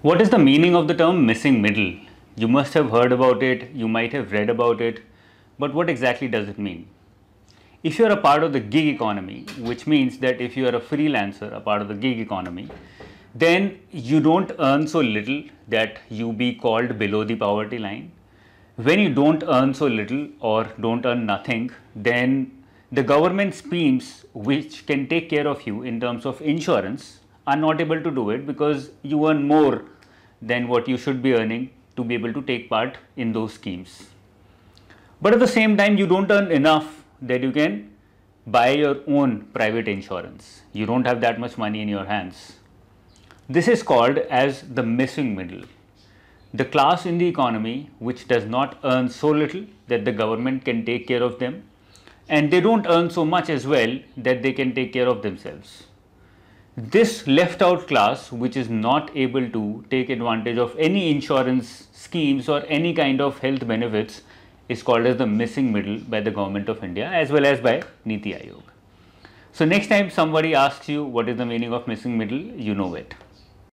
What is the meaning of the term missing middle? You must have heard about it, you might have read about it, but what exactly does it mean? If you are a part of the gig economy, which means that if you are a freelancer, a part of the gig economy, then you don't earn so little that you be called below the poverty line. When you don't earn so little or don't earn nothing, then the government schemes which can take care of you in terms of insurance are not able to do it because you earn more than what you should be earning to be able to take part in those schemes. But at the same time, you don't earn enough that you can buy your own private insurance. You don't have that much money in your hands. This is called as the missing middle. The class in the economy which does not earn so little that the government can take care of them, and they don't earn so much as well that they can take care of themselves. This left out class which is not able to take advantage of any insurance schemes or any kind of health benefits is called as the missing middle by the Government of India as well as by Neeti Aayog. So next time somebody asks you what is the meaning of missing middle, you know it.